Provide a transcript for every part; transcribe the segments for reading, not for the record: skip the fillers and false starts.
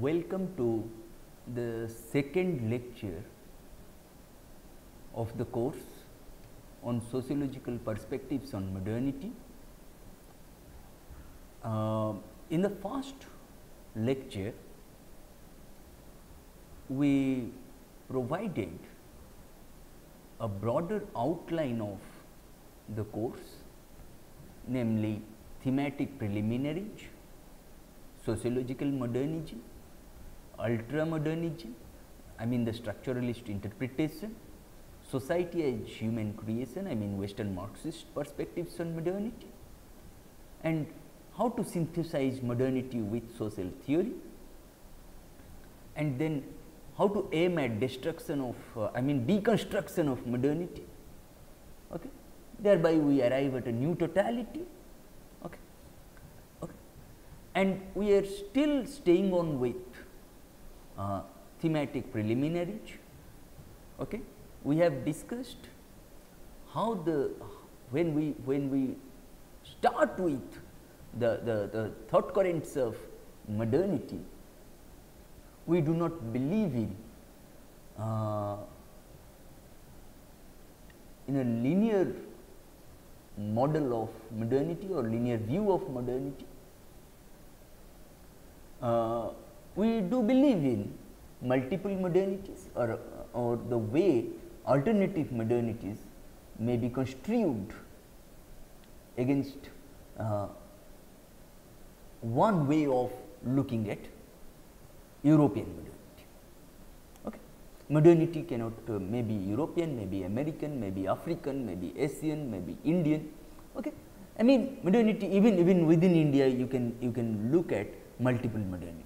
Welcome to the second lecture of the course on sociological perspectives on modernity. In the first lecture, we provided a broader outline of the course, namely thematic preliminaries, sociological modernity, ultramodernism, I mean the structuralist interpretation, society as human creation, I mean Western Marxist perspectives on modernity, and how to synthesize modernity with social theory, and then how to aim at destruction of, deconstruction of modernity. Okay. Thereby, we arrive at a new totality. Okay. Okay. And we are still staying on with thematic preliminaries. Okay, we have discussed how the when we start with the thought currents of modernity, we do not believe in a linear model of modernity or linear view of modernity. We do believe in multiple modernities or the way alternative modernities may be construed against one way of looking at European modernity. Okay. Modernity cannot may be European, may be American, may be African, may be Asian, may be Indian. Okay. I mean modernity even within India you can look at multiple modernity.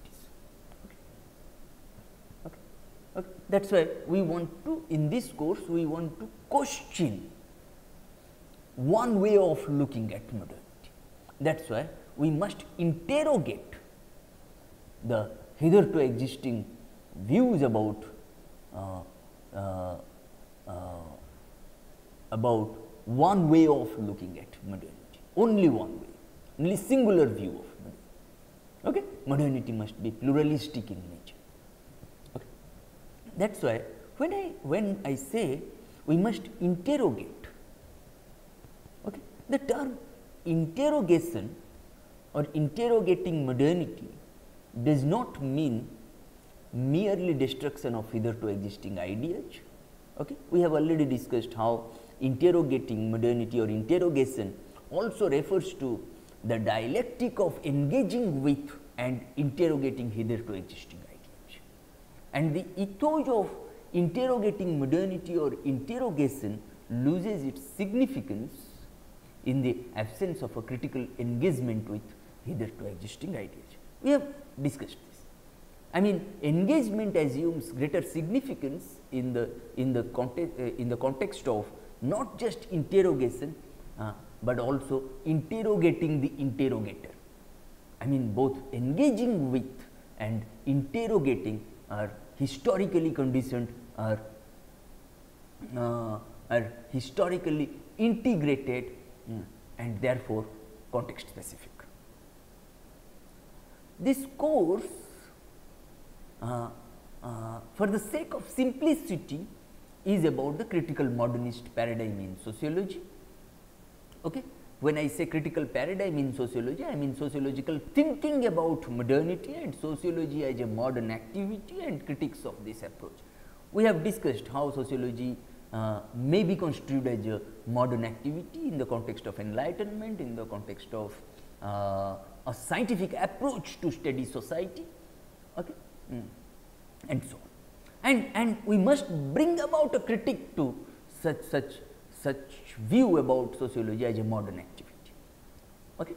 Okay. That is why we want to, in this course, we want to question one way of looking at modernity. That is why we must interrogate the hitherto existing views about one way of looking at modernity, only one way, only singular view of modernity. Okay? Modernity must be pluralistic in nature. That is why when I say we must interrogate, okay, the term interrogation or interrogating modernity does not mean merely destruction of hitherto existing ideas. Okay. We have already discussed how interrogating modernity or interrogation also refers to the dialectic of engaging with and interrogating hitherto existing. And the ethos of interrogating modernity or interrogation loses its significance in the absence of a critical engagement with hitherto existing ideas. We have discussed this. I mean, engagement assumes greater significance in the context of not just interrogation, but also interrogating the interrogator. I mean, both engaging with and interrogating are historically conditioned, are historically integrated, and therefore context specific. This course, for the sake of simplicity, is about the critical modernist paradigm in sociology. Okay? When I say critical paradigm in sociology, I mean sociological thinking about modernity and sociology as a modern activity and critics of this approach. We have discussed how sociology may be construed as a modern activity in the context of enlightenment, in the context of a scientific approach to study society, okay, and so on. And we must bring about a critique to such view about sociology as a modern activity. Okay.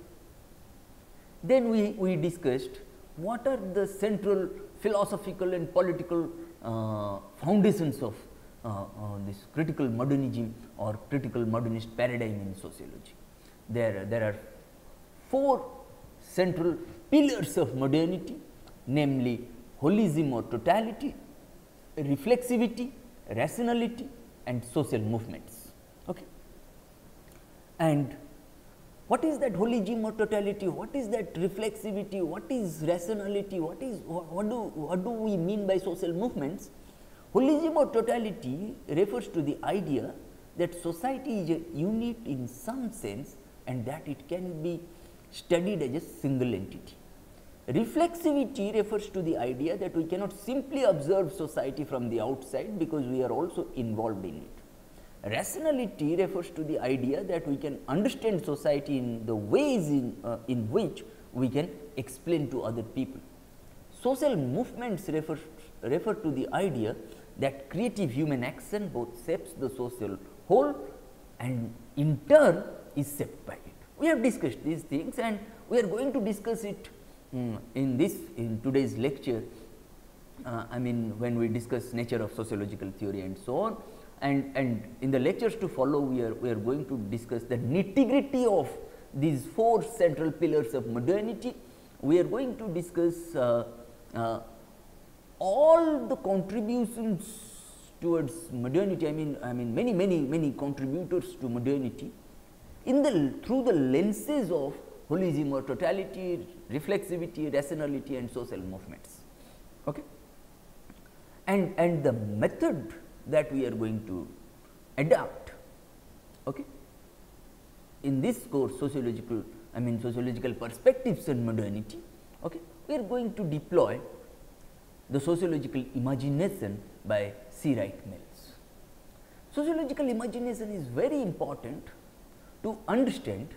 Then we discussed what are the central philosophical and political foundations of this critical modernism or critical modernist paradigm in sociology. There are four central pillars of modernity, namely holism or totality, reflexivity, rationality, and social movements. Okay. And what is that holism or totality? What is that reflexivity? What is rationality? What do we mean by social movements? Holism or totality refers to the idea that society is a unit in some sense and that it can be studied as a single entity. Reflexivity refers to the idea that we cannot simply observe society from the outside because we are also involved in it. Rationality refers to the idea that we can understand society in the ways in which we can explain to other people. Social movements refer to the idea that creative human action both shapes the social whole and in turn is shaped by it. We have discussed these things and we are going to discuss it in today's lecture, I mean when we discuss nature of sociological theory and so on, and in the lectures to follow we are going to discuss the nitty-gritty of these four central pillars of modernity. We are going to discuss all the contributions towards modernity, I mean many contributors to modernity in the through the lenses of holism or totality, reflexivity, rationality and social movements. Okay. And the method that we are going to adopt, okay, in this course sociological perspectives on modernity, okay, we are going to deploy the sociological imagination by C. Wright Mills. Sociological imagination is very important to understand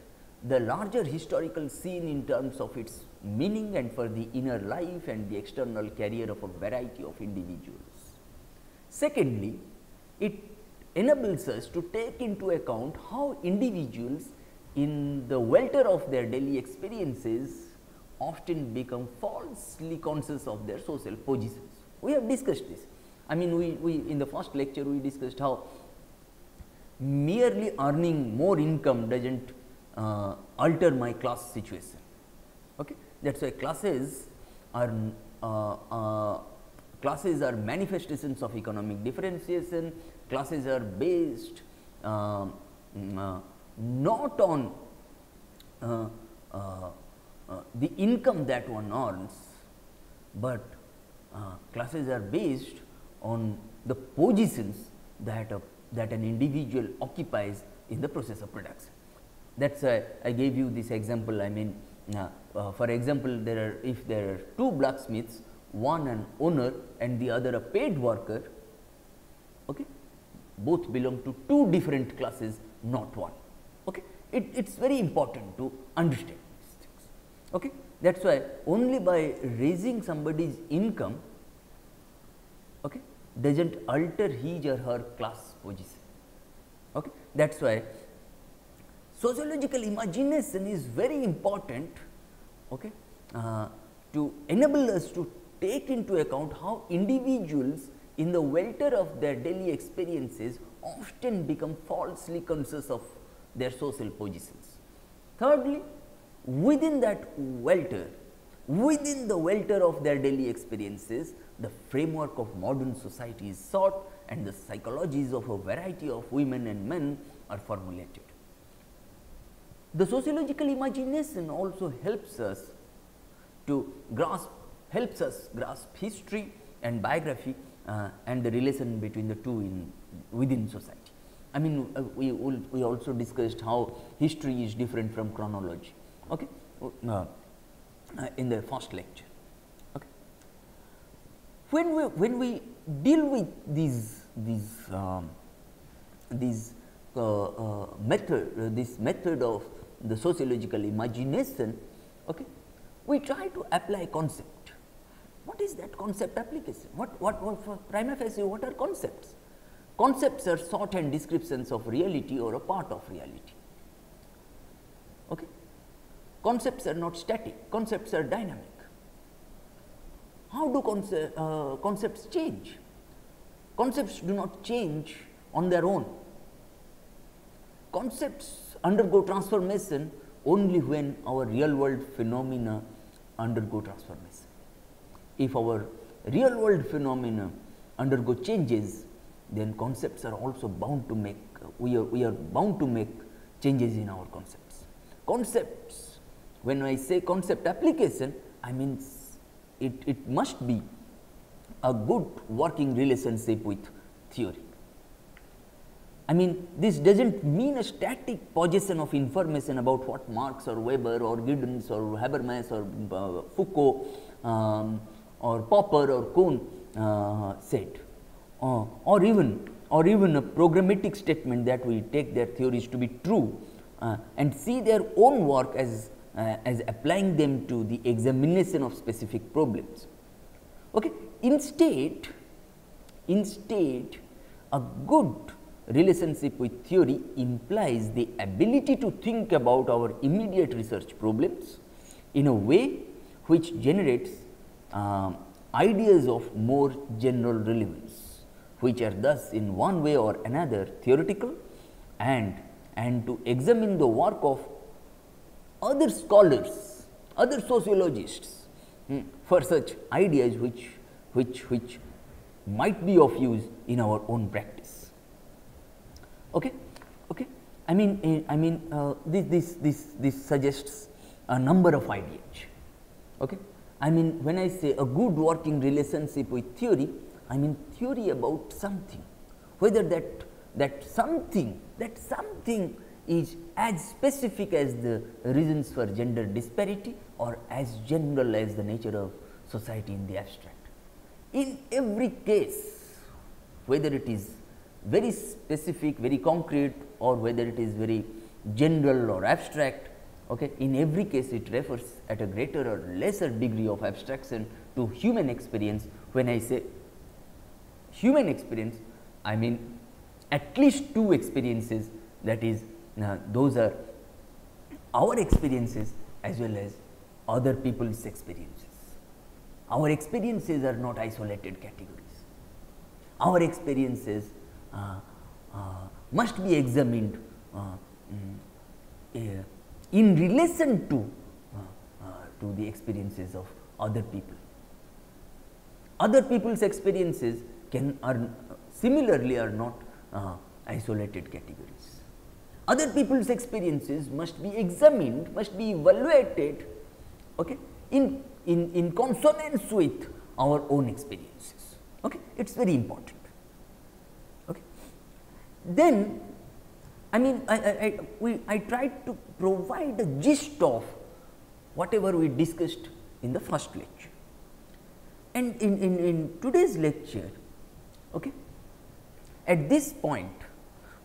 the larger historical scene in terms of its meaning and for the inner life and the external career of a variety of individuals. Secondly, it enables us to take into account how individuals in the welter of their daily experiences often become falsely conscious of their social positions. We have discussed this. I mean, we in the first lecture we discussed how merely earning more income does not alter my class situation. Okay. That is why classes are manifestations of economic differentiation. Classes are based not on the income that one earns, but classes are based on the positions that an individual occupies in the process of production. That is why I gave you this example. I mean, for example, if there are two blacksmiths, one an owner and the other a paid worker, okay, both belong to two different classes, not one. Okay. It is very important to understand these things. Okay. That is why only by raising somebody's income, okay, does not alter his or her class position. Okay. That is why sociological imagination is very important, okay, to enable us to take into account how individuals in the welter of their daily experiences often become falsely conscious of their social positions. Thirdly, within the welter of their daily experiences, the framework of modern society is sought and the psychologies of a variety of women and men are formulated. The sociological imagination also helps us grasp history and biography and the relation between the two within society. I mean, we also discussed how history is different from chronology, okay, in the first lecture. Okay. When we deal with this method of the sociological imagination, okay, we try to apply concept. What is that concept application? What prima facie, what are concepts? Concepts are shorthand descriptions of reality or a part of reality. Okay. Concepts are not static, concepts are dynamic. How do concepts change? Concepts do not change on their own. Concepts undergo transformation only when our real world phenomena undergo transformation. If our real world phenomena undergo changes, then concepts are also bound to make, we are bound to make changes in our concepts. Concepts, when I say concept application, I mean it must be a good working relationship with theory. I mean, this does not mean a static possession of information about what Marx or Weber or Giddens or Habermas or Foucault or Popper or Kuhn said. Or even a programmatic statement that we take their theories to be true and see their own work as applying them to the examination of specific problems. Okay. Instead, a good relationship with theory implies the ability to think about our immediate research problems in a way which generates ideas of more general relevance, which are thus in one way or another theoretical, and to examine the work of other scholars, other sociologists for such ideas which might be of use in our own practice. Okay, okay. This suggests a number of ideas. Okay, I mean, when I say a good working relationship with theory, I mean theory about something, whether that something is as specific as the reasons for gender disparity or as general as the nature of society in the abstract. In every case, whether it is very specific, very concrete, or whether it is very general or abstract, okay, in every case it refers at a greater or lesser degree of abstraction to human experience. When I say human experience, I mean at least two experiences, that is those are our experiences as well as other people's experiences. Our experiences are not isolated categories. Our experiences must be examined in relation to the experiences of other people. Other people's experiences similarly are not isolated categories. Other people's experiences must be examined, must be evaluated, okay, in consonance with our own experiences. Okay, it is very important. Okay. Then, I mean, I tried to provide a gist of whatever we discussed in the first lecture, and in today's lecture. Okay. At this point,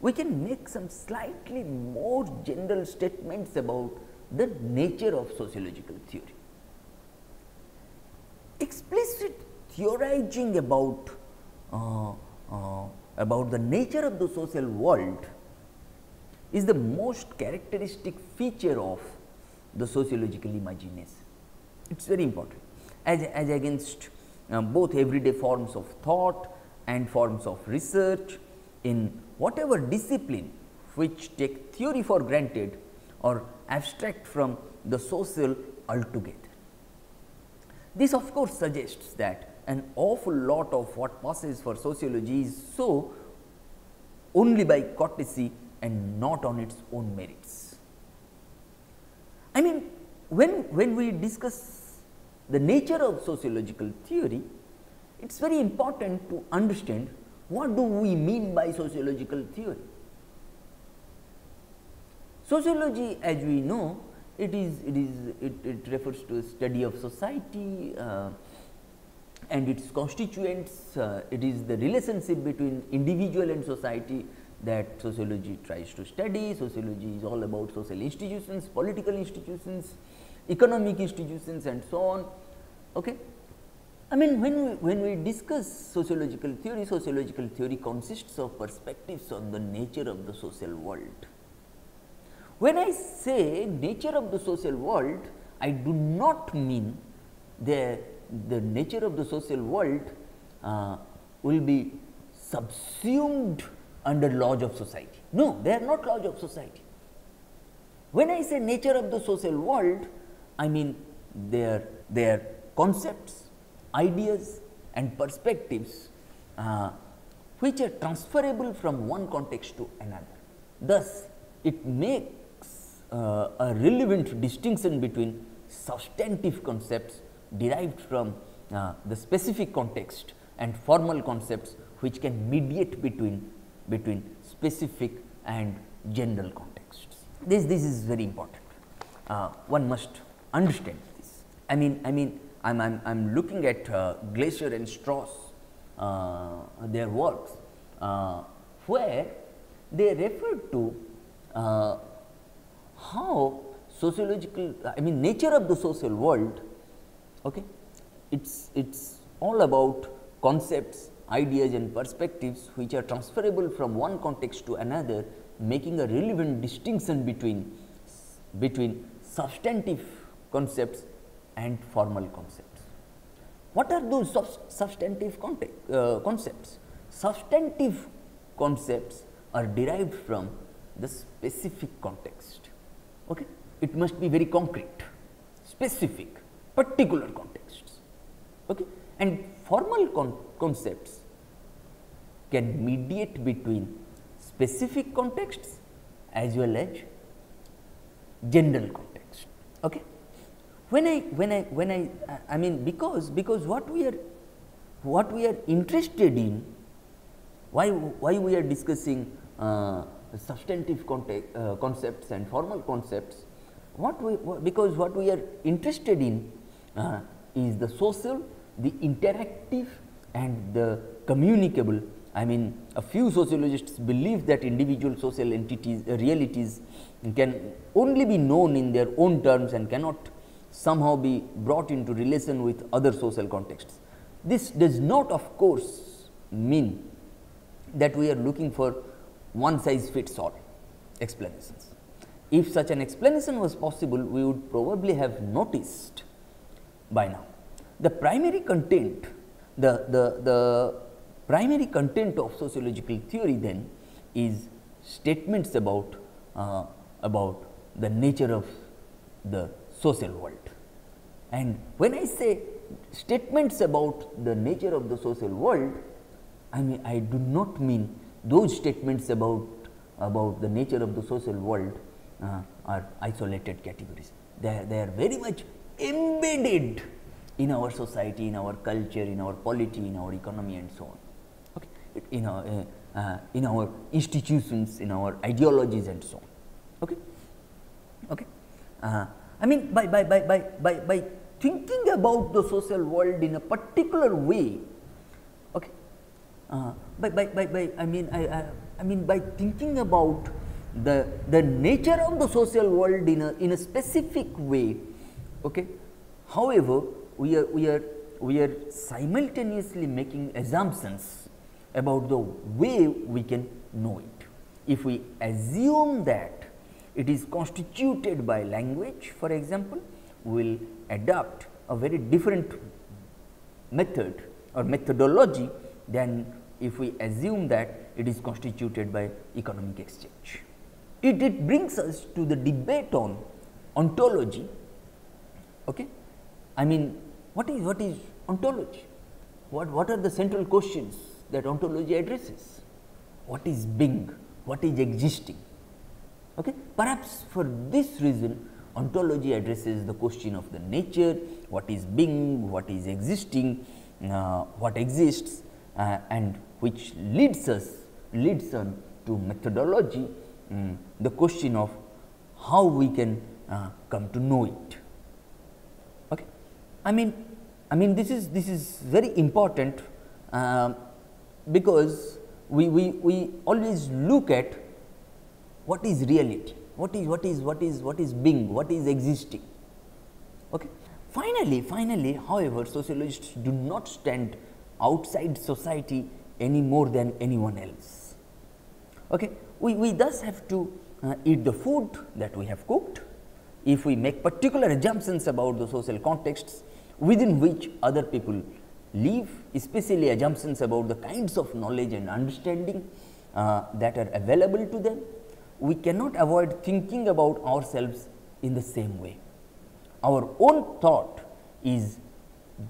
we can make some slightly more general statements about the nature of sociological theory. Explicit theorizing about the nature of the social world is the most characteristic feature of the sociological imagination. It is very important as against both everyday forms of thought and forms of research in whatever discipline which take theory for granted or abstract from the social altogether. This of course suggests that an awful lot of what passes for sociology is so only by courtesy and not on its own merits. I mean, when we discuss the nature of sociological theory, it is very important to understand what do we mean by sociological theory. Sociology, as we know, it refers to a study of society and its constituents. It is the relationship between individual and society that sociology tries to study. Sociology is all about social institutions, political institutions, economic institutions, and so on. Okay. I mean, when we discuss sociological theory consists of perspectives on the nature of the social world. When I say nature of the social world, I do not mean the nature of the social world will be subsumed under laws of society. No, they are not laws of society. When I say nature of the social world, I mean their concepts, ideas and perspectives which are transferable from one context to another. Thus, it makes a relevant distinction between substantive concepts derived from the specific context and formal concepts which can mediate between specific and general contexts. This is very important. One must understand this. I am looking at Glaser and Strauss, their works, where they refer to how sociological, nature of the social world. Okay, it's all about concepts, ideas and perspectives which are transferable from one context to another, making a relevant distinction between substantive concepts and formal concepts. What are those substantive concepts? Substantive concepts are derived from the specific context. Okay, it must be very concrete, specific, particular contexts. Okay, and formal concepts can mediate between specific contexts as well as general context. Okay. Because what we are interested in, why we are discussing substantive concepts and formal concepts, because what we are interested in is the social, the interactive and the communicable. A few sociologists believe that individual social entities, realities can only be known in their own terms and cannot somehow be brought into relation with other social contexts. This does not, of course, mean that we are looking for one size fits all explanations. If such an explanation was possible, we would probably have noticed by now. The primary content, the primary content of sociological theory then is statements about the nature of the social world. And when I say statements about the nature of the social world, I do not mean those statements about the nature of the social world are isolated categories. They are very much embedded in our society, in our culture, in our polity, in our economy and so on. Okay. In our institutions, in our ideologies and so on. Okay. Okay. By thinking about the social world in a particular way, okay, by thinking about the nature of the social world in a specific way, okay. However, we are simultaneously making assumptions about the way we can know it. If we assume that it is constituted by language, for example, we will adopt a very different method or methodology than if we assume that it is constituted by economic exchange. It brings us to the debate on ontology. Okay? What is ontology? What are the central questions that ontology addresses? What is being? What is existing? Okay. Perhaps for this reason, ontology addresses the question of the nature, what is being, what is existing, what exists, and which leads on to methodology, the question of how we can come to know it. Okay. This is very important because we always look at what is reality, what is being, what is existing. Okay. Finally, however, sociologists do not stand outside society any more than anyone else. Okay. We thus have to eat the food that we have cooked. If we make particular assumptions about the social contexts within which other people live, especially assumptions about the kinds of knowledge and understanding that are available to them, we cannot avoid thinking about ourselves in the same way. Our own thought is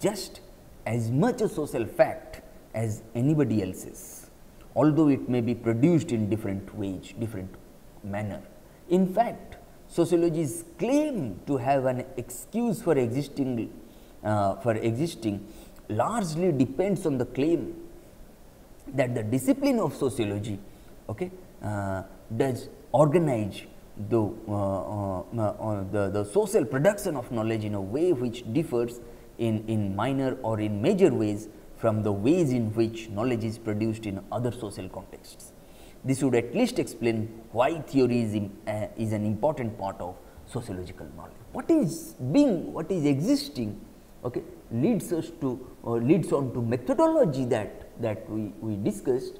just as much a social fact as anybody else's, although it may be produced in different ways, different manner. In fact, sociologists claim to have an excuse for existing, largely depends on the claim that the discipline of sociology, okay, does organize the social production of knowledge in a way which differs in minor or in major ways from the ways in which knowledge is produced in other social contexts. This would at least explain why theory is an important part of sociological knowledge. What is being, what is existing, okay, leads us to or leads on to methodology that we discussed.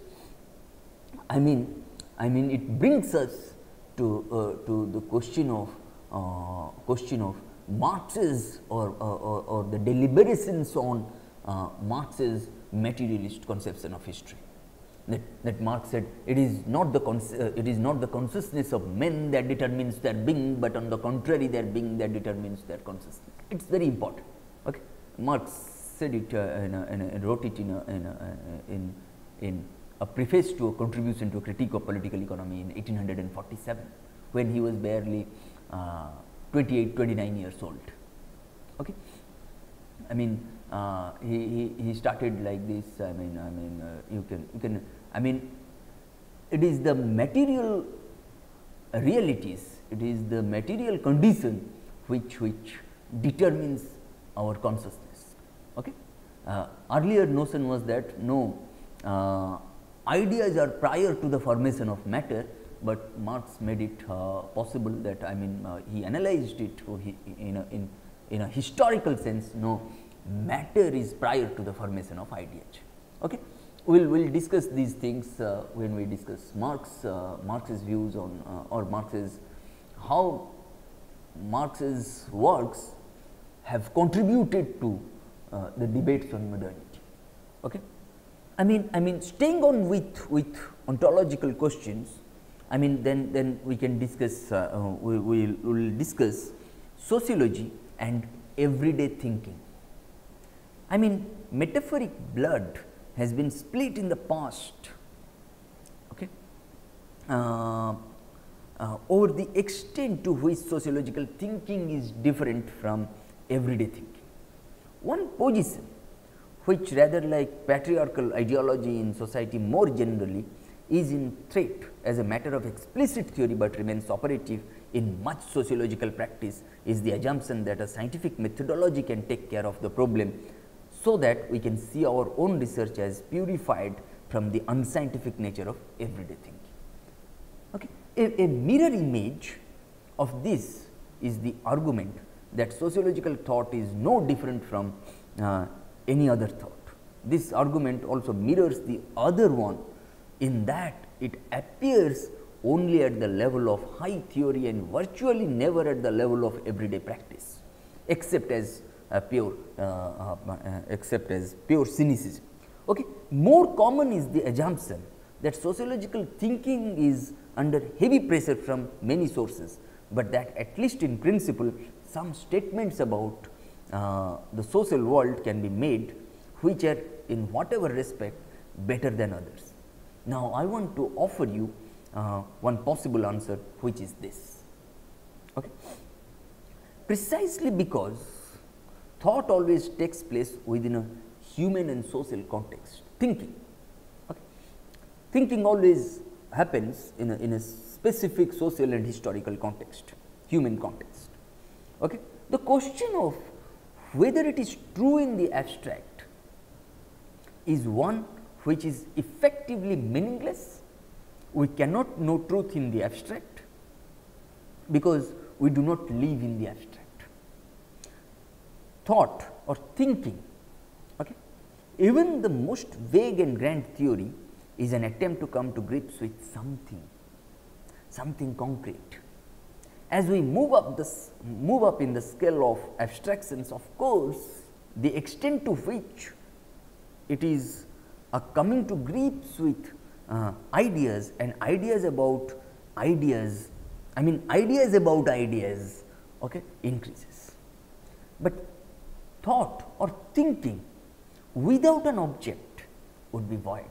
I mean, it brings us to the question of Marx's or the deliberations on Marx's materialist conception of history. That Marx said, it is not the consciousness of men that determines their being, but on the contrary, their being that determines their consciousness. It's very important. Okay, Marx said it and wrote it in a preface to a contribution to a critique of political economy in 1847, when he was barely 28-29 years old. Okay, I mean. He started like this. It is the material realities, it is the material condition which determines our consciousness. Okay. Earlier notion was that no, ideas are prior to the formation of matter, but Marx made it possible that he analyzed it in a historical sense. No, matter is prior to the formation of ideas. Okay, we'll discuss these things when we discuss Marx's views on or Marx's how Marx's works have contributed to the debates on modernity. Okay, I mean, staying on with ontological questions. Then we can discuss we'll discuss sociology and everyday thinking. Metaphoric blood has been split in the past, okay, over the extent to which sociological thinking is different from everyday thinking. One position which rather like patriarchal ideology in society more generally is in threat as a matter of explicit theory, but remains operative in much sociological practice, is the assumption that a scientific methodology can take care of the problem, so that we can see our own research as purified from the unscientific nature of everyday thinking. Okay. A mirror image of this is the argument that sociological thought is no different from any other thought. This argument also mirrors the other one in that it appears only at the level of high theory and virtually never at the level of everyday practice, except as pure cynicism. Okay. More common is the assumption that sociological thinking is under heavy pressure from many sources, but that at least in principle some statements about the social world can be made which are in whatever respect better than others. Now, I want to offer you one possible answer, which is this. Okay. Precisely because thought always takes place within a human and social context. Thinking always happens in a specific social and historical context, human context. Okay. The question of whether it is true in the abstract is one which is effectively meaningless. We cannot know truth in the abstract, because we do not live in the abstract. Thought or thinking, okay, even the most vague and grand theory is an attempt to come to grips with something concrete. As we move up in the scale of abstractions, of course, the extent to which it is a coming to grips with ideas and ideas about ideas, I mean ideas about ideas, okay, increases. But thought or thinking without an object would be void.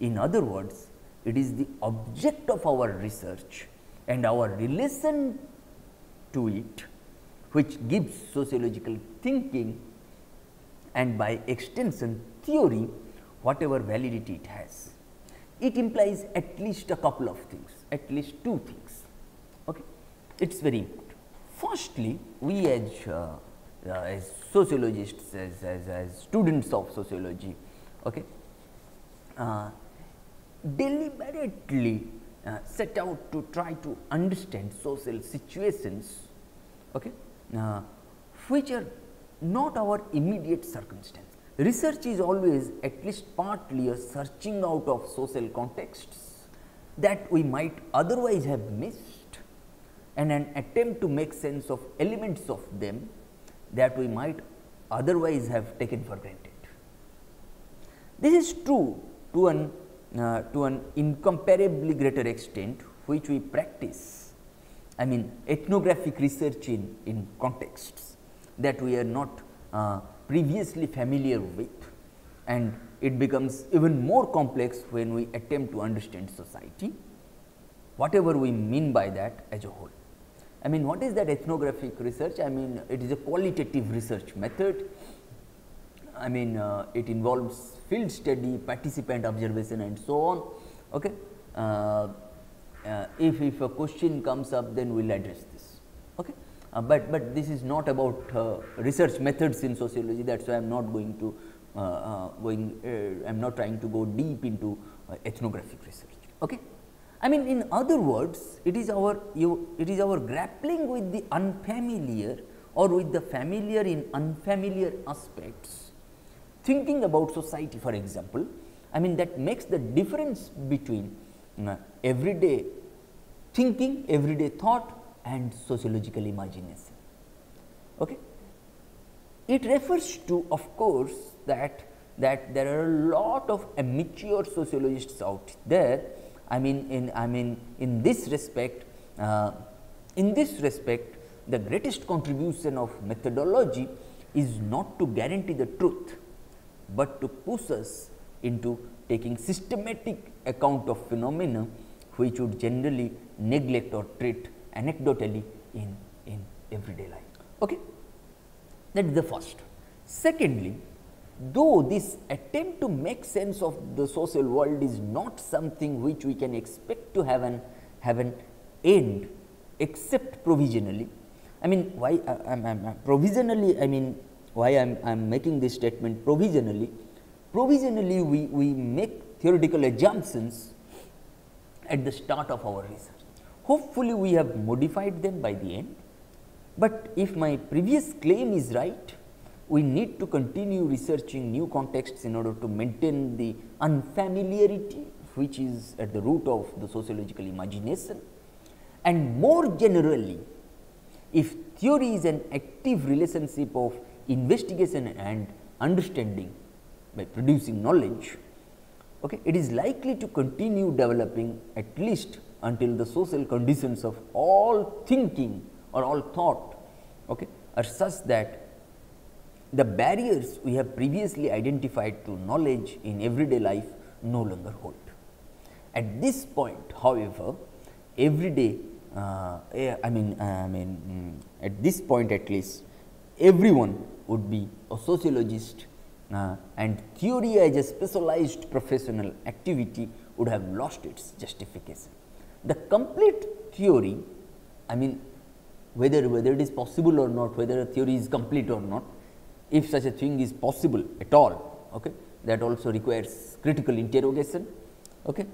In other words, it is the object of our research and our relation to it which gives sociological thinking and by extension theory whatever validity it has. It implies at least a couple of things, at least two things. Okay. It is very important. Firstly, we as sociologists, as students of sociology, okay, deliberately set out to try to understand social situations, okay, which are not our immediate circumstance. Research is always at least partly a searching out of social contexts that we might otherwise have missed, and an attempt to make sense of elements of them that we might otherwise have taken for granted. This is true to an incomparably greater extent which we practice, I mean ethnographic research in contexts that we are not previously familiar with, and it becomes even more complex when we attempt to understand society, whatever we mean by that as a whole. I mean, what is that ethnographic research? I mean, it is a qualitative research method. I mean, it involves field study, participant observation and so on. Okay. If a question comes up, then we will address this. Okay. But this is not about research methods in sociology, that is why I am not going to I am not trying to go deep into ethnographic research. Okay. I mean, in other words, it is our grappling with the unfamiliar or with the familiar in unfamiliar aspects, thinking about society, for example, I mean that makes the difference between everyday thinking, everyday thought and sociological imagination. Okay. It refers to, of course, that there are a lot of amateur sociologists out there. In this respect, the greatest contribution of methodology is not to guarantee the truth, but to push us into taking systematic account of phenomena which would generally neglect or treat anecdotally in everyday life. Okay. That is the first. Secondly, though this attempt to make sense of the social world is not something which we can expect to have an end except provisionally. I mean, why provisionally, I mean, why I am making this statement provisionally? Provisionally, we make theoretical assumptions at the start of our research. Hopefully, we have modified them by the end, but if my previous claim is right, we need to continue researching new contexts in order to maintain the unfamiliarity which is at the root of the sociological imagination. And more generally, if theory is an active relationship of investigation and understanding by producing knowledge, okay, it is likely to continue developing at least until the social conditions of all thinking or all thought, okay, are such that the barriers we have previously identified to knowledge in everyday life no longer hold. At this point, however, at this point at least, everyone would be a sociologist, and theory as a specialized professional activity would have lost its justification. The complete theory, I mean, whether it is possible or not, whether a theory is complete or not, if such a thing is possible at all, okay, that also requires critical interrogation. Okay.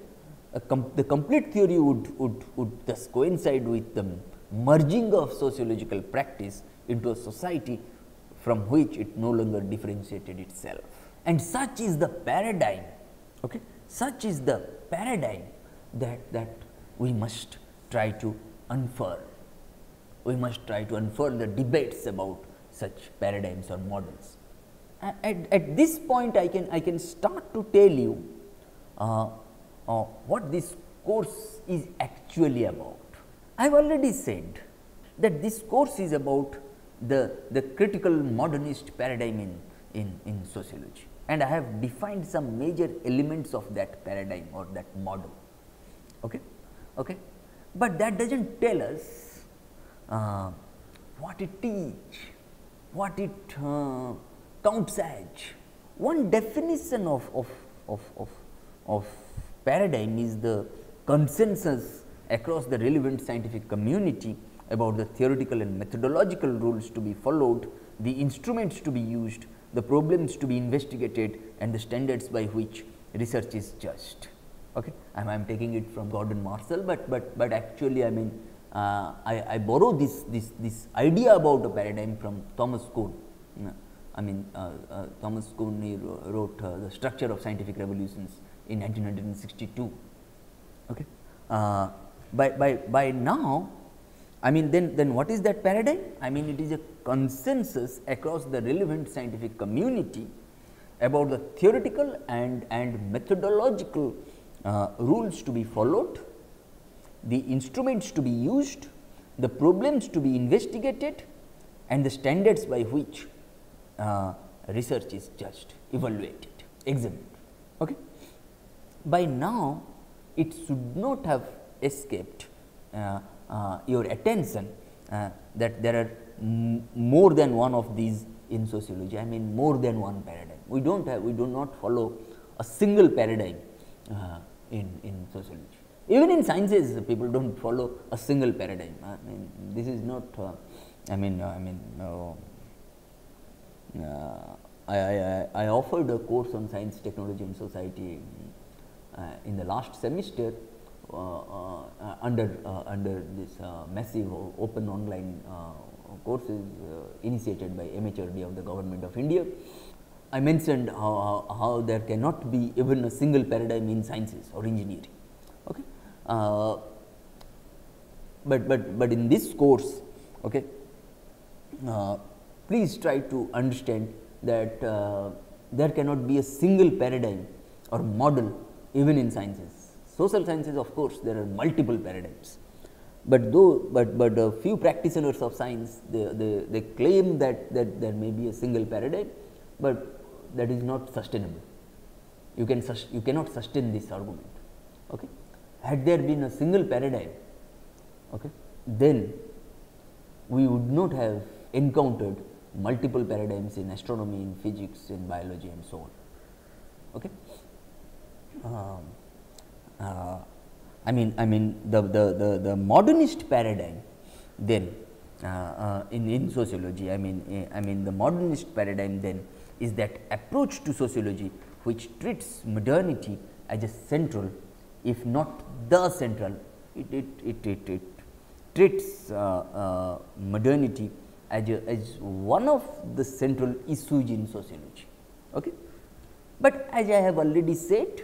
The complete theory would thus coincide with the merging of sociological practice into a society from which it no longer differentiated itself. And such is the paradigm, okay, such is the paradigm that we must try to unfurl. We must try to unfurl the debates about such paradigms or models. At this point, I can start to tell you what this course is actually about. I have already said that this course is about the critical modernist paradigm in sociology, and I have defined some major elements of that paradigm or that model. Okay, okay, but that does not tell us what it is, what it counts as. One definition of paradigm is the consensus across the relevant scientific community about the theoretical and methodological rules to be followed, the instruments to be used, the problems to be investigated, and the standards by which research is judged. Okay. I am taking it from Gordon Marshall, but actually I mean I borrow this idea about the paradigm from Thomas Kuhn. I mean Thomas Kuhn, he wrote The Structure of Scientific Revolutions in 1962. Okay. By now, I mean then what is that paradigm? I mean it is a consensus across the relevant scientific community about the theoretical and methodological rules to be followed, the instruments to be used, the problems to be investigated, and the standards by which research is judged, evaluated, examined. Okay. By now, it should not have escaped your attention that there are more than one of these in sociology. I mean more than one paradigm. We do not follow a single paradigm in sociology. Even in sciences, people do not follow a single paradigm. I mean this is not. I offered a course on science, technology, and society in the last semester. Under this massive open online courses initiated by MHRD of the Government of India, I mentioned how there cannot be even a single paradigm in sciences or engineering. Okay, but in this course, okay, please try to understand that there cannot be a single paradigm or model even in sciences. Social sciences, of course, there are multiple paradigms, but a few practitioners of science they claim that there may be a single paradigm, but that is not sustainable. You cannot sustain this argument. Okay, had there been a single paradigm, okay, then we would not have encountered multiple paradigms in astronomy, in physics, in biology, and so on. Okay. I mean the modernist paradigm then in sociology, I mean the modernist paradigm then is that approach to sociology which treats modernity as a central, if not the central, it treats modernity as one of the central issues in sociology. Okay. But as I have already said,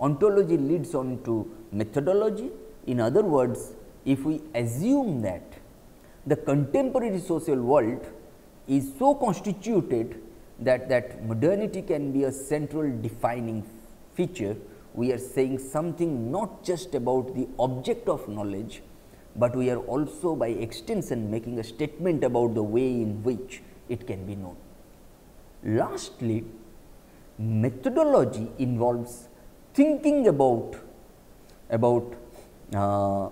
ontology leads on to methodology. In other words, if we assume that the contemporary social world is so constituted that modernity can be a central defining feature, we are saying something not just about the object of knowledge, but we are also by extension making a statement about the way in which it can be known. Lastly, methodology involves thinking about the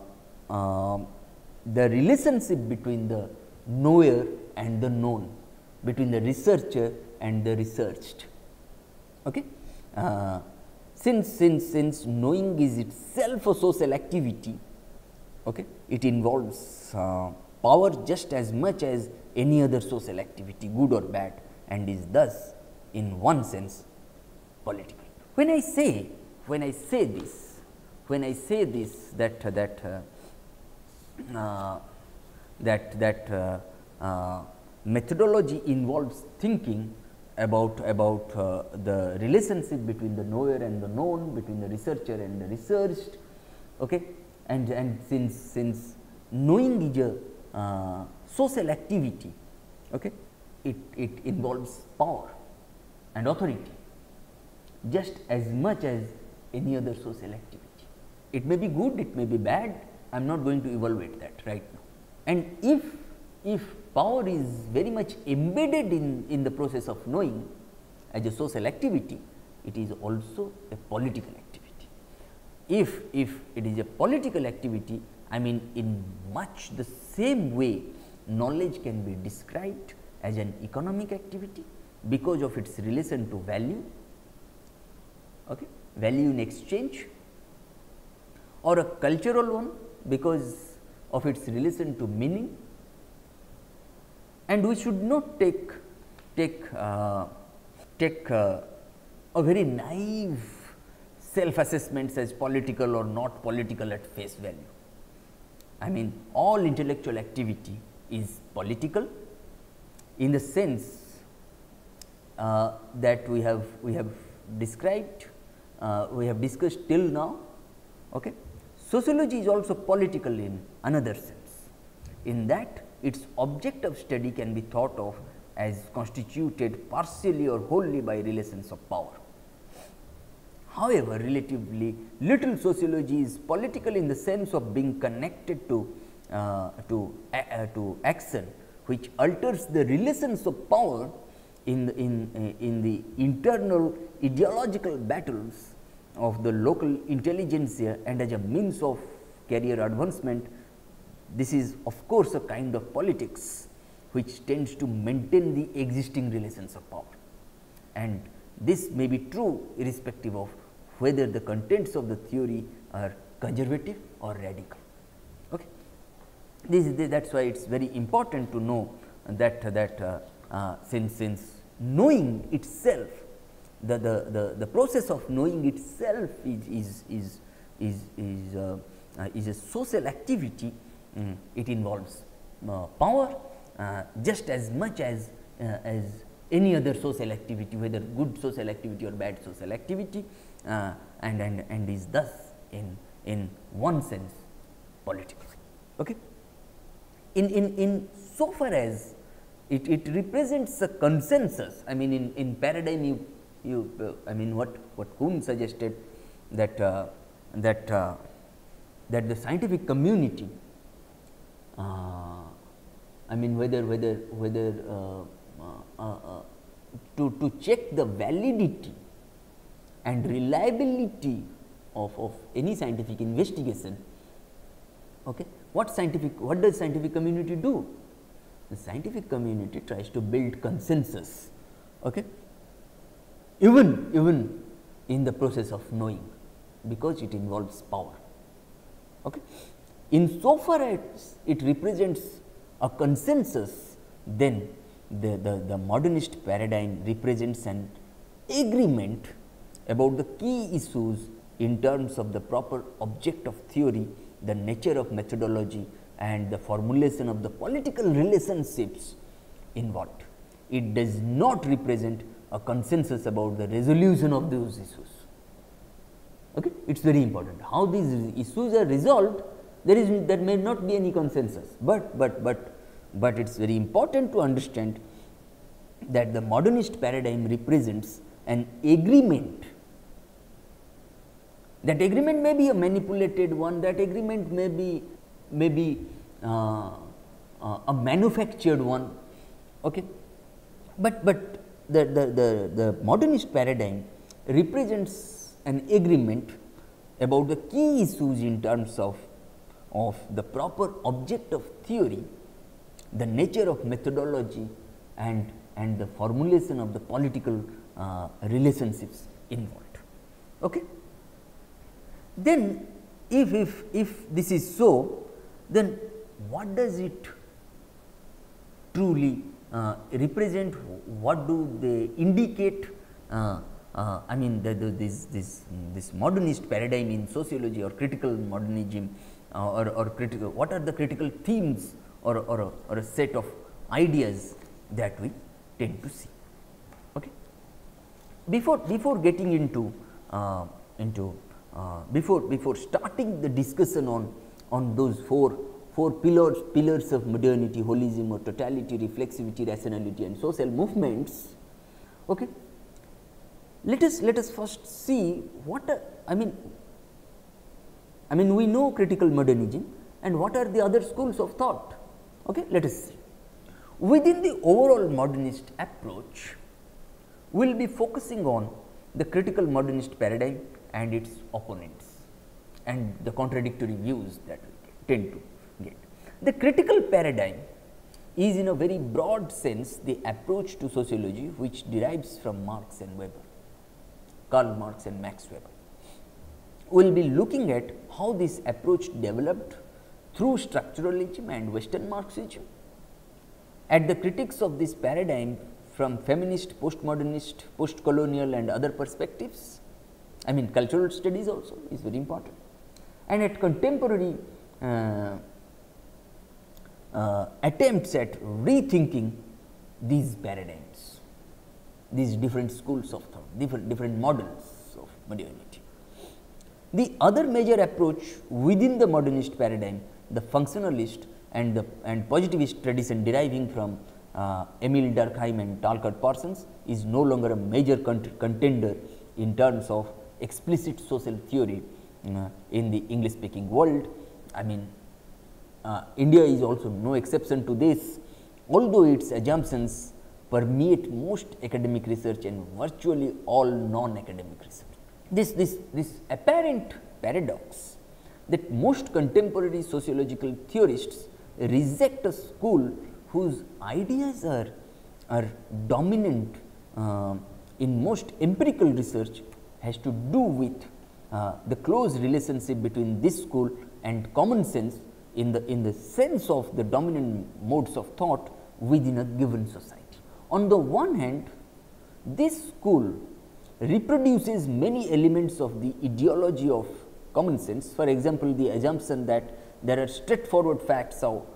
relationship between the knower and the known, between the researcher and the researched. Okay. Since knowing is itself a social activity, okay, it involves power just as much as any other social activity, good or bad, and is thus in one sense political. When I say this, that methodology involves thinking about the relationship between the knower and the known, between the researcher and the researched, okay, and since knowing is a social activity, okay, it involves power and authority just as much as any other social activity. It may be good, it may be bad, I am not going to evaluate that right now. And if power is very much embedded in the process of knowing as a social activity, it is also a political activity. If it is a political activity, I mean in much the same way knowledge can be described as an economic activity because of its relation to value, okay, value in exchange, or a cultural one because of its relation to meaning. And we should not take a very naive self assessments as political or not political at face value. I mean all intellectual activity is political in the sense that we have described, we have discussed till now. Okay. Sociology is also political in another sense, in that its object of study can be thought of as constituted partially or wholly by relations of power. However, relatively little sociology is political in the sense of being connected to action, which alters the relations of power in the internal ideological battles of the local intelligentsia and as a means of career advancement. This is of course a kind of politics which tends to maintain the existing relations of power, and this may be true irrespective of whether the contents of the theory are conservative or radical. Okay. That is why it is very important to know that since knowing itself, the process of knowing itself is a social activity. It involves power just as much as any other social activity, whether good social activity or bad social activity, and is thus in one sense political. Okay. In so far as it represents a consensus, I mean in paradigm I mean what Kuhn suggested that the scientific community, I mean whether to check the validity and reliability of any scientific investigation, okay, what does scientific community do? The scientific community tries to build consensus, okay, even in the process of knowing, because it involves power. Okay. In so far as it represents a consensus, then the modernist paradigm represents an agreement about the key issues in terms of the proper object of theory, the nature of methodology, and the formulation of the political relationships involved. It does not represent a consensus about the resolution of those issues. Okay. It is very important how these issues are resolved. There may not be any consensus, but it is very important to understand that the modernist paradigm represents an agreement. That agreement may be a manipulated one, that agreement may be a manufactured one, okay, but the modernist paradigm represents an agreement about the key issues in terms of the proper object of theory, the nature of methodology, and the formulation of the political relationships involved. Okay. Then if this is so, then what does it truly represent? What do they indicate I mean this modernist paradigm in sociology or critical modernism or critical, what are the critical themes or a set of ideas that we tend to see. Okay. Before getting before starting the discussion on those four pillars of modernity: holism or totality, reflexivity, rationality, and social movements. Okay. Let us first see what are, I mean we know critical modernism and what are the other schools of thought. Okay, let us see. Within the overall modernist approach, we will be focusing on the critical modernist paradigm and its opponents and the contradictory views that we tend to get. The critical paradigm is, in a very broad sense, the approach to sociology which derives from Marx and Weber, Karl Marx and Max Weber. We will be looking at how this approach developed through structuralism and Western Marxism, at the critics of this paradigm from feminist, postmodernist, postcolonial, and other perspectives. I mean, cultural studies also is very important, and at contemporary attempts at rethinking these paradigms, these different schools of thought, different models of modernity. The other major approach within the modernist paradigm, the functionalist and positivist tradition deriving from Emile Durkheim and Talcott Parsons, is no longer a major contender in terms of explicit social theory in the English speaking world. I mean, India is also no exception to this, although its assumptions permeate most academic research and virtually all non-academic research. This apparent paradox that most contemporary sociological theorists reject a school whose ideas are dominant in most empirical research has to do with the close relationship between this school and common sense, in the sense of the dominant modes of thought within a given society. On the one hand, this school reproduces many elements of the ideology of common sense. For example, the assumption that there are straightforward facts out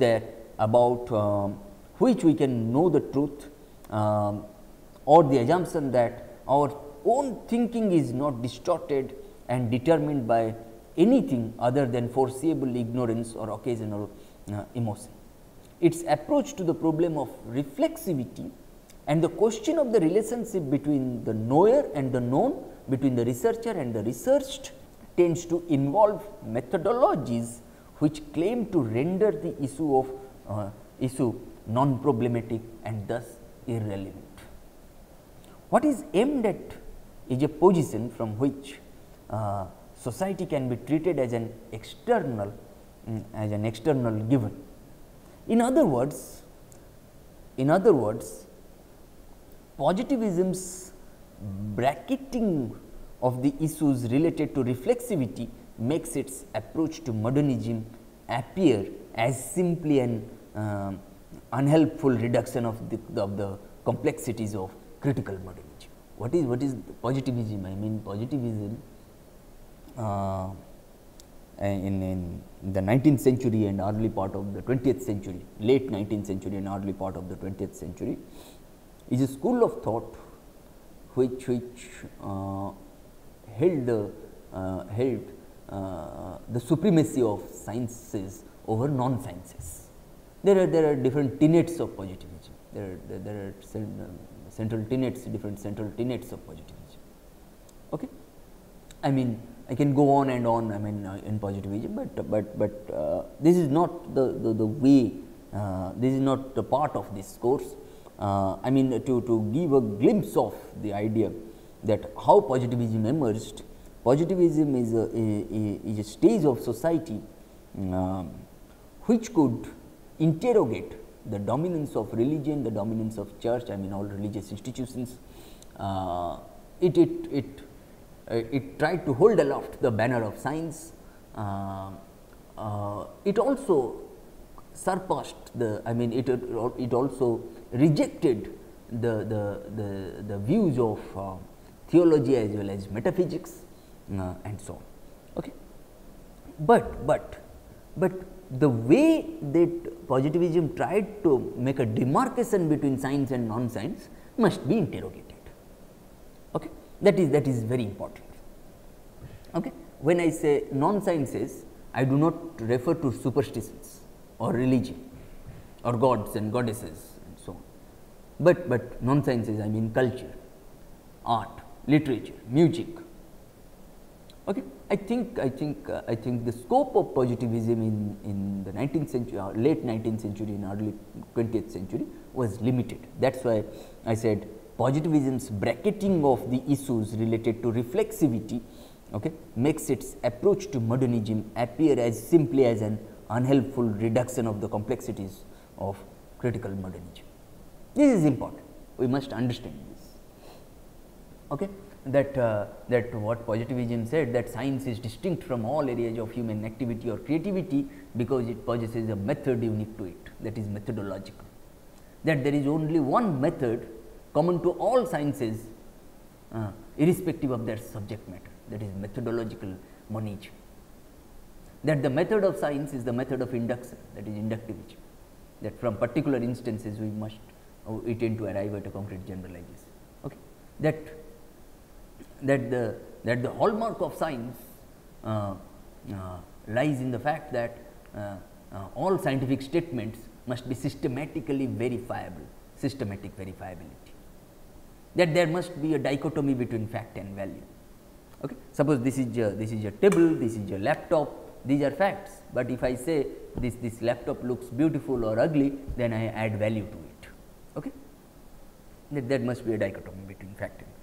there about which we can know the truth, or the assumption that our own thinking is not distorted and determined by anything other than foreseeable ignorance or occasional emotion. Its approach to the problem of reflexivity and the question of the relationship between the knower and the known, between the researcher and the researched, tends to involve methodologies which claim to render the issue non-problematic and thus irrelevant. What is aimed at is a position from which society can be treated as an external given. In other words, positivism's bracketing of the issues related to reflexivity makes its approach to modernism appear as simply an unhelpful reduction of the complexities of critical modernism. What is positivism? I mean, positivism in the 19th century and early part of the 20th century, late 19th century and early part of the 20th century, is a school of thought which held the supremacy of sciences over non-sciences. There are different tenets of positivism. There are different central tenets of positivism. Okay, I mean, I can go on and on, I mean, in positivism, but this is not the way, this is not the part of this course. I mean, to give a glimpse of the idea that how positivism emerged. Positivism is a stage of society which could interrogate the dominance of religion, the dominance of church, I mean, all religious institutions. It tried to hold aloft the banner of science. It also surpassed the, I mean, it also rejected the views of theology as well as metaphysics and so on. Okay. But the way that positivism tried to make a demarcation between science and non-science must be interrogated. Okay. That is very important. Okay. When I say non-sciences, I do not refer to superstitions or religion or gods and goddesses and so on, but non-sciences I mean culture, art, literature, music. Okay. I think the scope of positivism in the 19th century or late 19th century and early 20th century was limited. That is why I said positivism's bracketing of the issues related to reflexivity makes its approach to modernism appear as simply as an unhelpful reduction of the complexities of critical modernism. This is important, we must understand this. Okay. That what positivism said, that science is distinct from all areas of human activity or creativity because it possesses a method unique to it, that is methodological. That there is only one method common to all sciences irrespective of their subject matter, that is methodological monism. That the method of science is the method of induction, that is inductivism, that from particular instances we tend to arrive at a concrete generalization. Okay. That the hallmark of science lies in the fact that all scientific statements must be systematically verifiable, systematic verifiability. That there must be a dichotomy between fact and value. Okay. Suppose this is a table, this is a laptop, these are facts, but if I say this laptop looks beautiful or ugly, then I add value to it. Okay. That there must be a dichotomy between fact and value.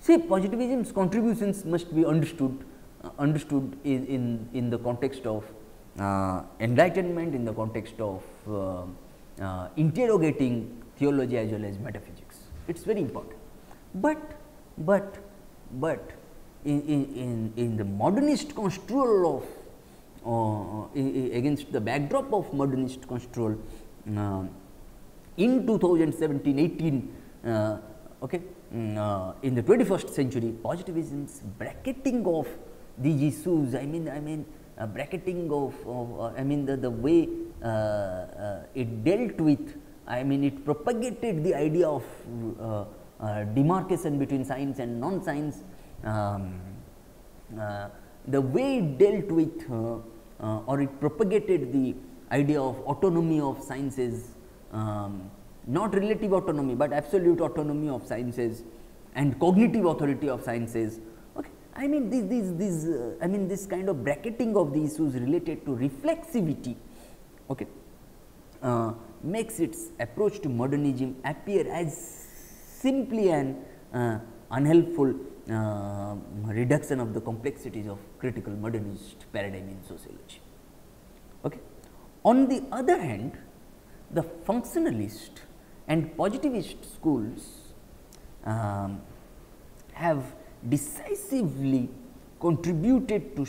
See, positivism's contributions must be understood in the context of enlightenment, in the context of interrogating theology as well as metaphysics. It is very important. But in the modernist construal of against the backdrop of modernist construal in 2017-18. Okay. In the 21st century, positivism's bracketing of these issues, I mean bracketing of the way it dealt with, it propagated the idea of demarcation between science and non-science, the way it dealt with or it propagated the idea of autonomy of sciences, not relative autonomy, but absolute autonomy of sciences and cognitive authority of sciences. Okay. This kind of bracketing of the issues related to reflexivity makes its approach to modernism appear as simply an unhelpful reduction of the complexities of critical modernist paradigm in sociology. Okay. On the other hand, the functionalist and positivist schools have decisively contributed to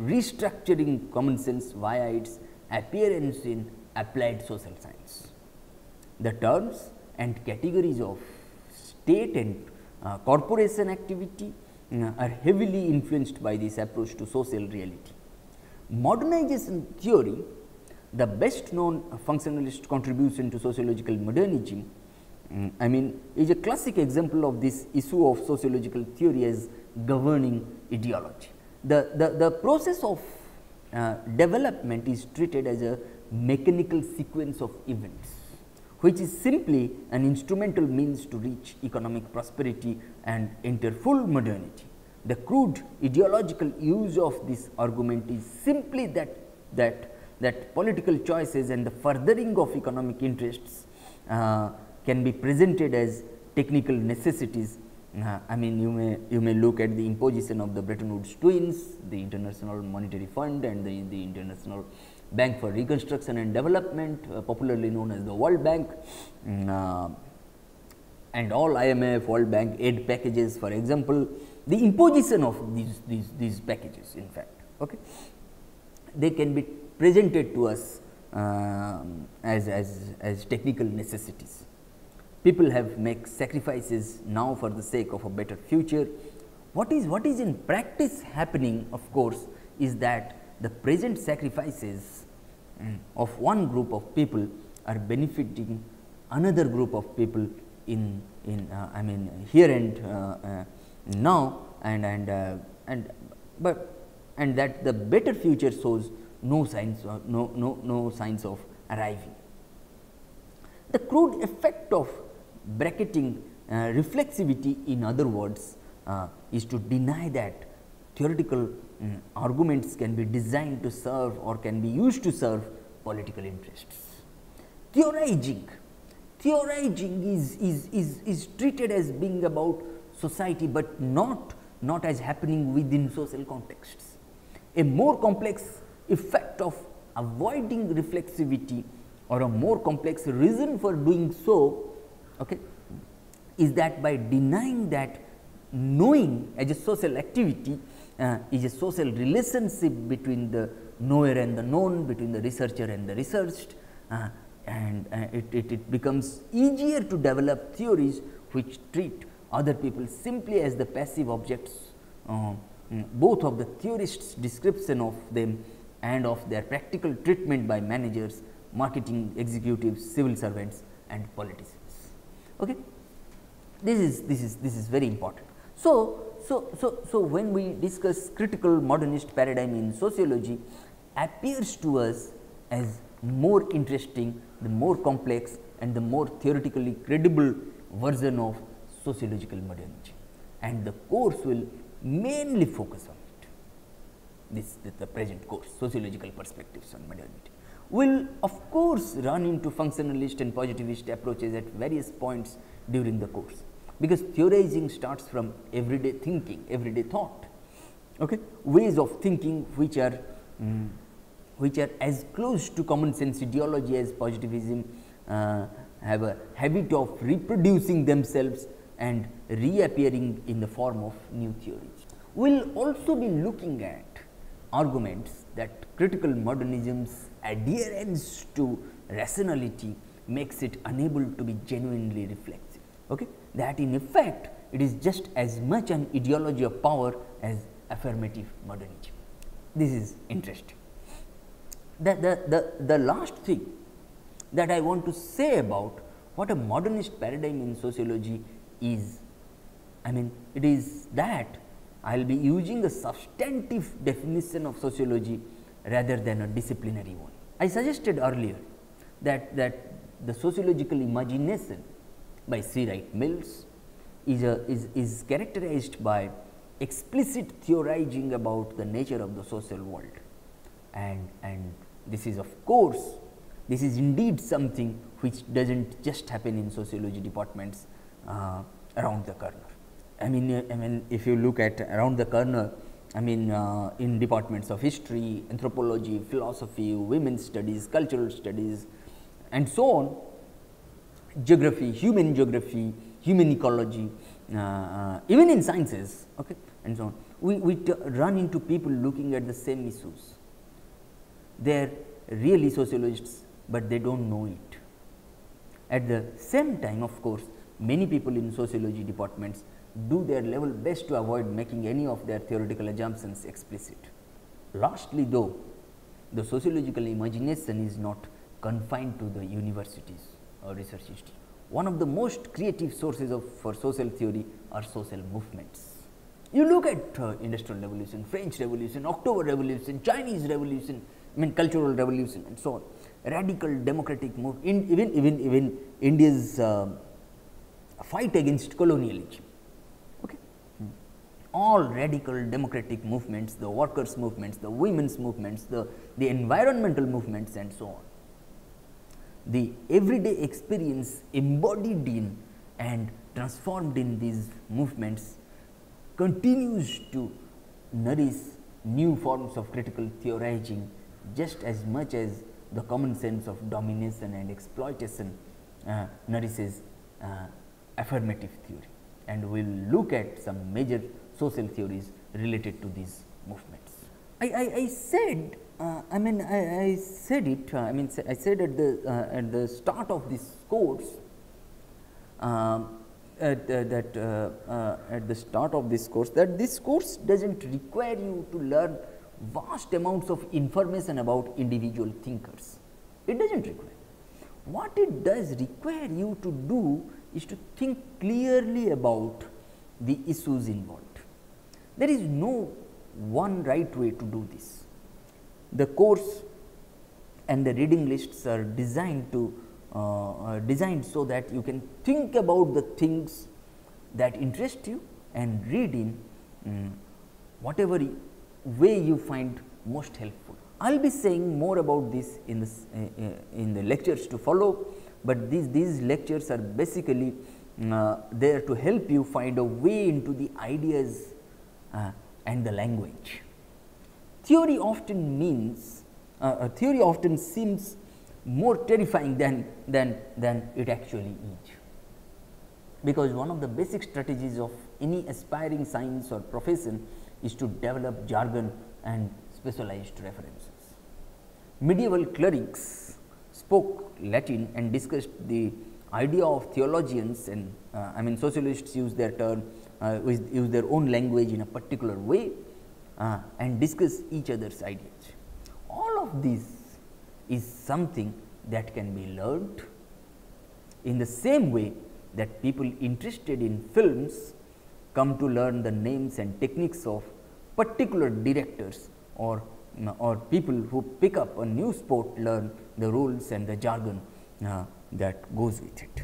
restructuring common sense via its appearance in applied social science. The terms and categories of state and corporation activity are heavily influenced by this approach to social reality. Modernization theory, the best known functionalist contribution to sociological modernism, is a classic example of this issue of sociological theory as governing ideology. The process of development is treated as a mechanical sequence of events, which is simply an instrumental means to reach economic prosperity and enter full modernity. The crude ideological use of this argument is simply that political choices and the furthering of economic interests can be presented as technical necessities. You may look at the imposition of the Bretton Woods twins, the International Monetary Fund and the International Bank for Reconstruction and Development, popularly known as the World Bank, and all IMF, World Bank aid packages, for example, the imposition of these packages, in fact, okay, they can be presented to us as technical necessities. people have made sacrifices now for the sake of a better future. What is in practice happening, of course, is that the present sacrifices of one group of people are benefiting another group of people here and now, and that the better future shows no signs of, no signs of arriving. The crude effect of bracketing reflexivity, in other words, is to deny that theoretical arguments can be designed to serve or can be used to serve political interests. Theorizing is treated as being about society, but not as happening within social contexts. A more complex effect of avoiding reflexivity, or a more complex reason for doing so, is that by denying that knowing as a social activity is a social relationship between the knower and the known, between the researcher and the researched, and it becomes easier to develop theories which treat other people simply as the passive objects, both of the theorist's description of them and of their practical treatment by managers, marketing executives, civil servants, and politicians. Okay, this is very important. So when we discuss critical modernist paradigm in sociology, appears to us as more interesting, the more complex, and the more theoretically credible version of sociological modernity, and the course will mainly focus on it. This is the present course, sociological perspectives on modernity. Will of course run into functionalist and positivist approaches at various points during the course, because theorizing starts from everyday thinking, everyday thought, ways of thinking which are as close to common sense ideology as positivism, have a habit of reproducing themselves and reappearing in the form of new theories. We will also be looking at arguments that critical modernism's adherence to rationality makes it unable to be genuinely reflexive, that in effect it is just as much an ideology of power as affirmative modernism. This is interesting. The last thing that I want to say about what a modernist paradigm in sociology is, it is that I will be using a substantive definition of sociology rather than a disciplinary one. I suggested earlier that the sociological imagination by C. Wright Mills is characterized by explicit theorizing about the nature of the social world, and this is, of course, this is indeed something which does not just happen in sociology departments around the corner. If you look at around the corner, in departments of history, anthropology, philosophy, women's studies, cultural studies, and so on, geography, human geography, human ecology, even in sciences, and so on, we run into people looking at the same issues. They are really sociologists, but they do not know it. At the same time, of course, many people in sociology departments do their level best to avoid making any of their theoretical assumptions explicit. Lastly, though, the sociological imagination is not confined to the universities or research institutes. One of the most creative sources for social theory are social movements. You look at Industrial Revolution, French Revolution, October Revolution, Chinese Revolution, cultural revolution, and so on, radical democratic move, even India's fight against colonialism. All radical democratic movements, the workers' movements, the women's movements, the environmental movements, and so on. The everyday experience embodied in and transformed in these movements continues to nourish new forms of critical theorizing just as much as the common sense of domination and exploitation nourishes affirmative theory. And we will look at some major social theories related to these movements. I said at the start of this course at the start of this course, that this course does not require you to learn vast amounts of information about individual thinkers. It does not require. What it does require you to do is to think clearly about the issues involved. There is no one right way to do this. The course and the reading lists are designed to designed so that you can think about the things that interest you and read in whatever way you find most helpful. I will be saying more about this in the lectures to follow, but these lectures are basically there to help you find a way into the ideas and the language. Theory often means theory often seems more terrifying than it actually is, because one of the basic strategies of any aspiring science or profession is to develop jargon and specialized references. Medieval clerics spoke Latin and discussed the idea of theologians, and I mean sociologists use their term, use their own language in a particular way and discuss each other's ideas. All of this is something that can be learned in the same way that people interested in films come to learn the names and techniques of particular directors, or people who pick up a new sport learn the rules and the jargon that goes with it.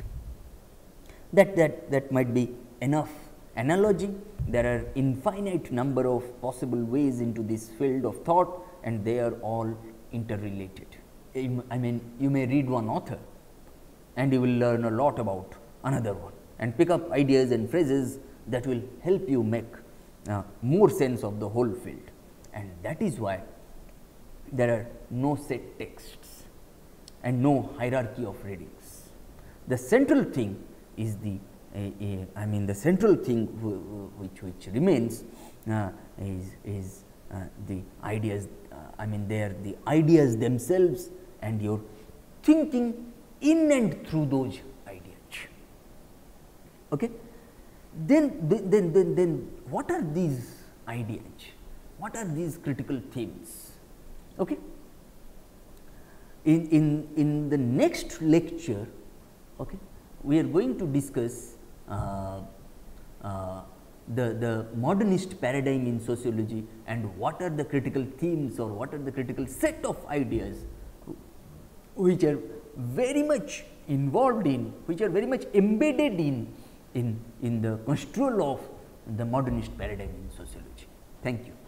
That might be enough analogy. There are infinite number of possible ways into this field of thought, and they are all interrelated. I mean, you may read one author and you will learn a lot about another one and pick up ideas and phrases that will help you make more sense of the whole field, and that is why there are no set texts and no hierarchy of readings. The central thing is the I mean the central thing which remains is the ideas. I mean, they are the ideas themselves and your thinking in and through those ideas. Okay? Then what are these ideas? What are these critical themes? Okay? In the next lecture, okay, we are going to discuss the modernist paradigm in sociology and what are the critical themes, or what are the critical set of ideas which are very much involved in, which are very much embedded in the construal of the modernist paradigm in sociology. Thank you.